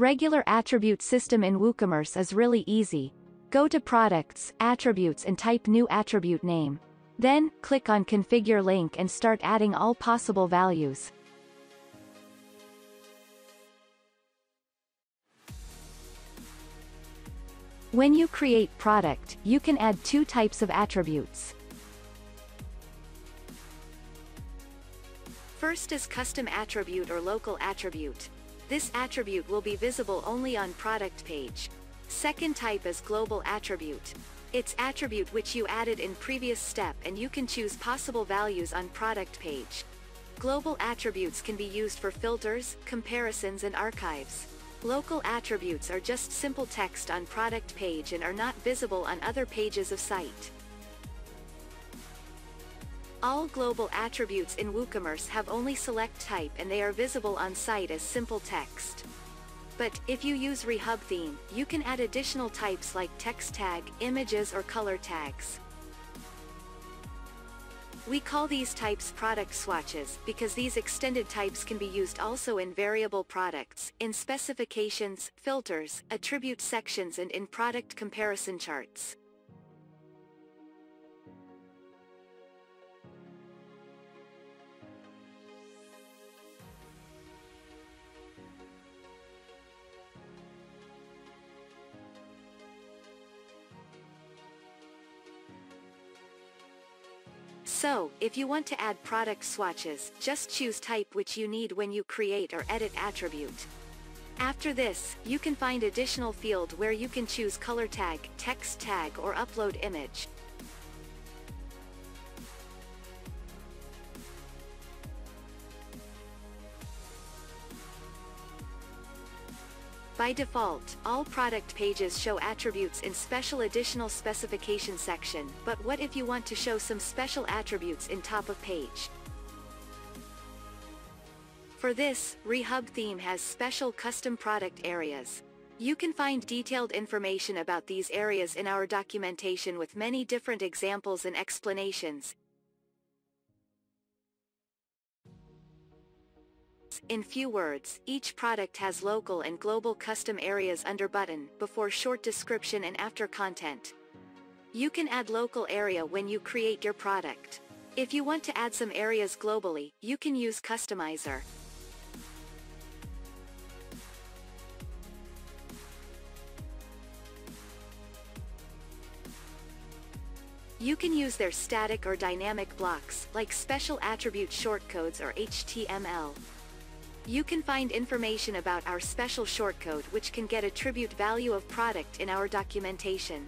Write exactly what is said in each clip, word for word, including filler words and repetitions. Regular attribute system in WooCommerce is really easy. Go to Products, Attributes and type New Attribute Name. Then, click on Configure link and start adding all possible values. When you create product, you can add two types of attributes. First is custom attribute or local attribute. This attribute will be visible only on product page. Second type is global attribute. It's attribute which you added in previous step and you can choose possible values on product page. Global attributes can be used for filters, comparisons and archives. Local attributes are just simple text on product page and are not visible on other pages of site. All global attributes in WooCommerce have only select type and they are visible on site as simple text. But, if you use Rehub theme, you can add additional types like text tag, images or color tags. We call these types product swatches, because these extended types can be used also in variable products, in specifications, filters, attribute sections and in product comparison charts. So, if you want to add product swatches, just choose type which you need when you create or edit attribute. After this, you can find additional field where you can choose color tag, text tag or upload image. By default, all product pages show attributes in special additional specification section, but what if you want to show some special attributes in top of page? For this, Rehub theme has special custom product areas. You can find detailed information about these areas in our documentation with many different examples and explanations. In few words, each product has local and global custom areas under button, before short description and after content. You can add local area when you create your product. If you want to add some areas globally, you can use customizer. You can use their static or dynamic blocks, like special attribute shortcodes or H T M L. You can find information about our special shortcode which can get attribute value of product in our documentation.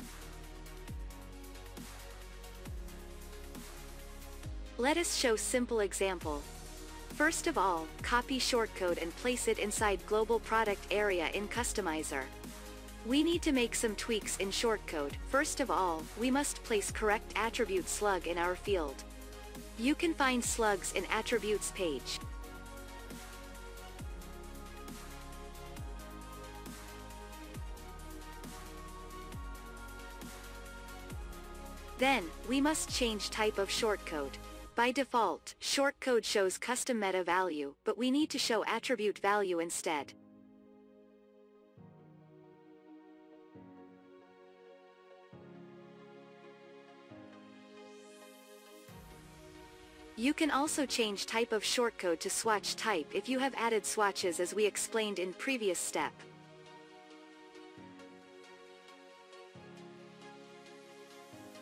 Let us show simple example. First of all, copy shortcode and place it inside global product area in customizer. We need to make some tweaks in shortcode. First of all, we must place correct attribute slug in our field. You can find slugs in attributes page. Then, we must change type of shortcode. By default, shortcode shows custom meta value, but we need to show attribute value instead. You can also change type of shortcode to swatch type if you have added swatches as we explained in previous step.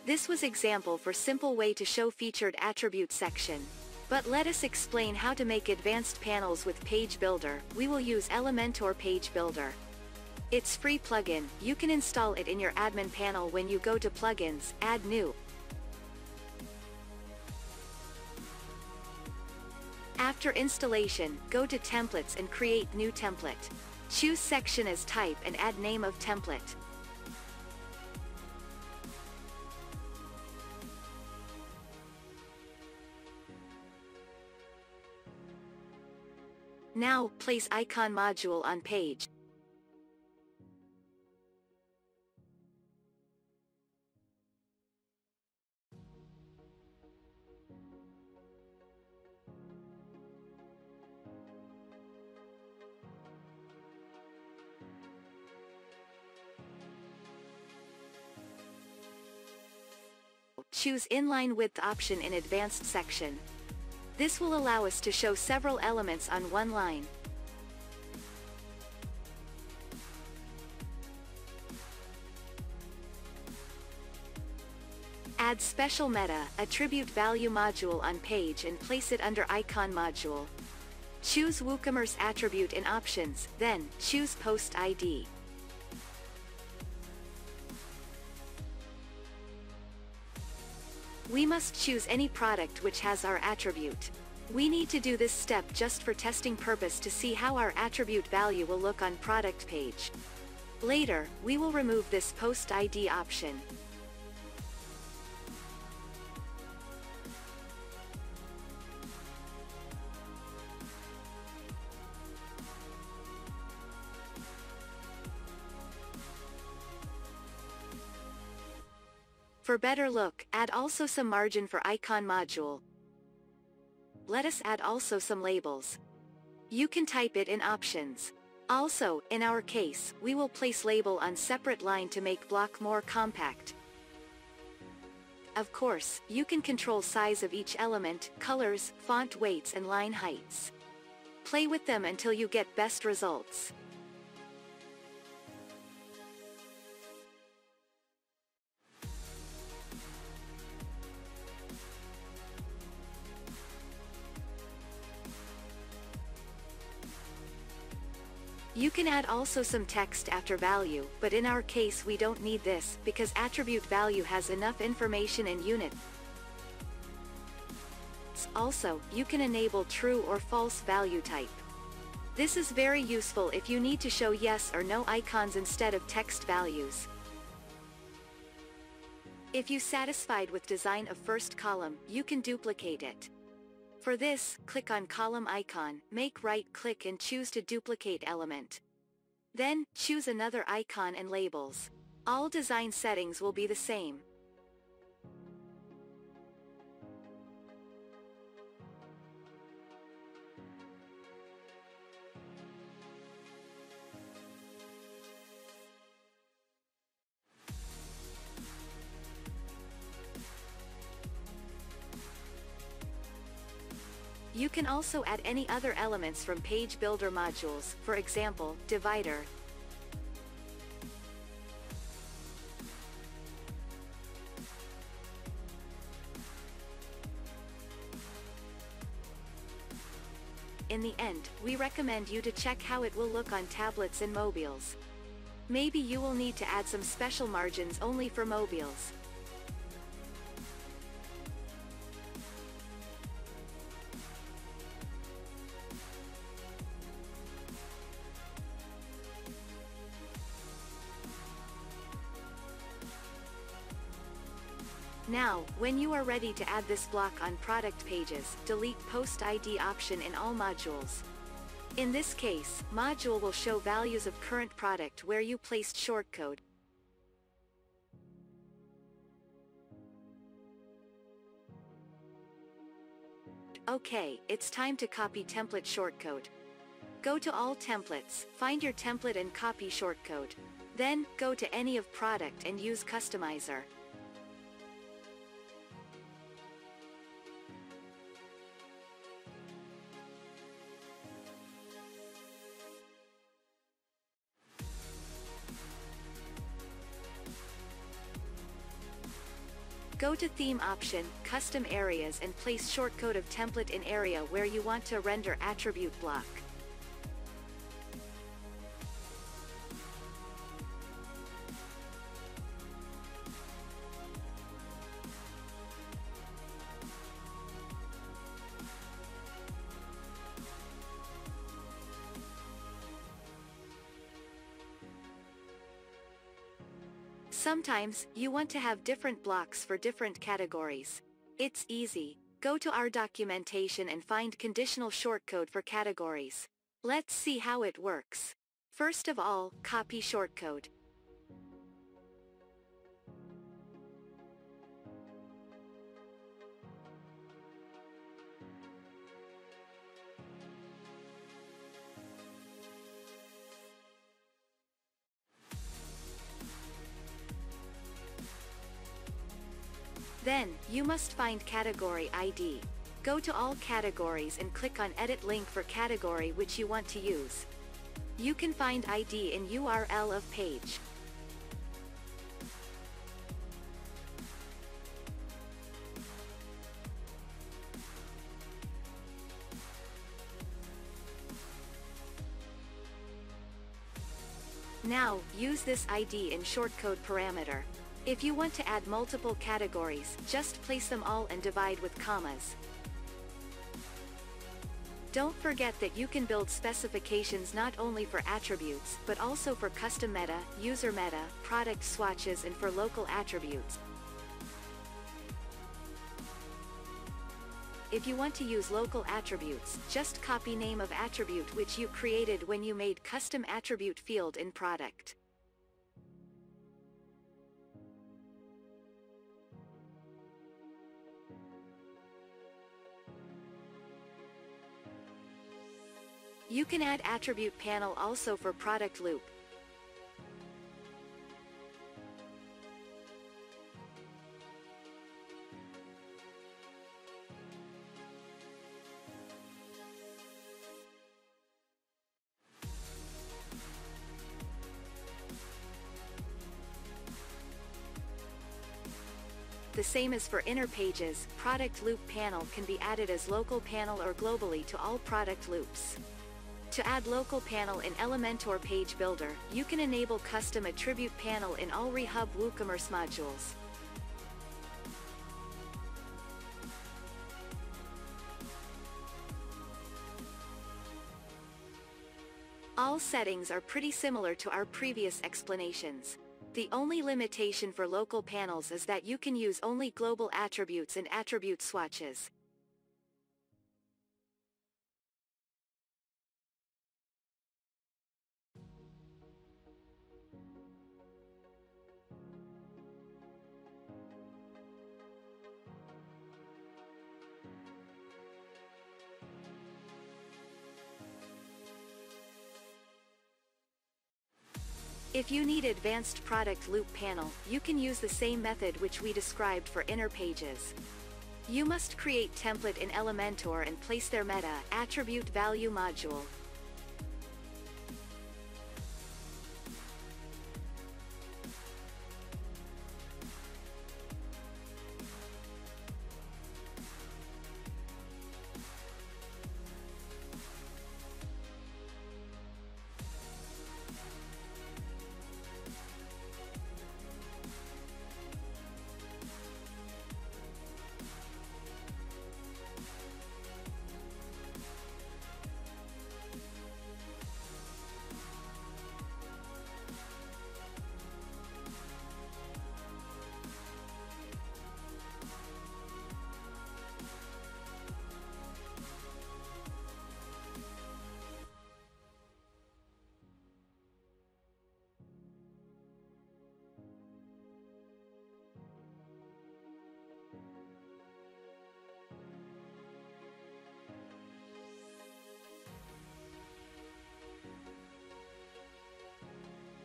This was example for simple way to show featured attribute section. But let us explain how to make advanced panels with Page Builder. We will use Elementor Page Builder. It's free plugin, you can install it in your admin panel when you go to plugins, add new. After installation, go to templates and create new template. Choose section as type and add name of template. Now, place icon module on page. choose Inline Width option in Advanced section. This will allow us to show several elements on one line. Add Special Meta Attribute Value module on page and place it under Icon module. Choose WooCommerce attribute in Options, then choose Post I D. We must choose any product which has our attribute. We need to do this step just for testing purpose to see how our attribute value will look on product page. Later, we will remove this Post I D option. For better look, add also some margin for icon module. Let us add also some labels. You can type it in options. Also, in our case, we will place label on separate line to make block more compact. Of course, you can control size of each element, colors, font weights and line heights. Play with them until you get best results. You can add also some text after value, but in our case we don't need this, because attribute value has enough information and units. Also, you can enable true or false value type. This is very useful if you need to show yes or no icons instead of text values. If you are satisfied with design of first column, you can duplicate it. For this, click on column icon, make right-click and choose to duplicate element. Then, choose another icon and labels. All design settings will be the same. You can also add any other elements from page builder modules, for example, divider. In the end, we recommend you to check how it will look on tablets and mobiles. Maybe you will need to add some special margins only for mobiles. Now, when you are ready to add this block on product pages, delete Post I D option in all modules. In this case, module will show values of current product where you placed shortcode. Okay, it's time to copy template shortcode. Go to all templates, find your template and copy shortcode. Then, go to any of product and use customizer. Go to Theme option, Custom Areas and place shortcode of template in area where you want to render attribute block. Sometimes, you want to have different blocks for different categories. It's easy. Go to our documentation and find conditional shortcode for categories. Let's see how it works. First of all, copy shortcode. Then, you must find category I D. Go to all categories and click on edit link for category which you want to use. You can find I D in U R L of page. Now, use this I D in shortcode parameter. If you want to add multiple categories, just place them all and divide with commas. Don't forget that you can build specifications not only for attributes, but also for custom meta, user meta, product swatches and for local attributes. If you want to use local attributes, just copy name of attribute which you created when you made custom attribute field in product. You can add attribute panel also for product loop. The same as for inner pages, product loop panel can be added as local panel or globally to all product loops. To add local panel in Elementor Page Builder, you can enable custom attribute panel in all Rehub WooCommerce modules. All settings are pretty similar to our previous explanations. The only limitation for local panels is that you can use only global attributes and attribute swatches. If you need advanced product loop panel, you can use the same method which we described for inner pages. You must create template in Elementor and place their meta attribute value module.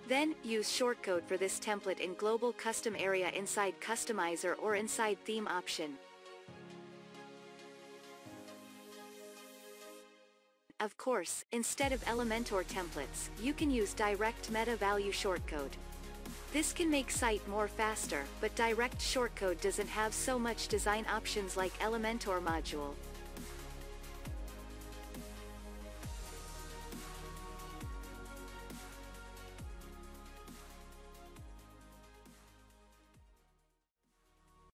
Then, use shortcode for this template in Global Custom Area inside Customizer or inside Theme option. Of course, instead of Elementor templates, you can use direct meta value shortcode. This can make site more faster, but direct shortcode doesn't have so much design options like Elementor module.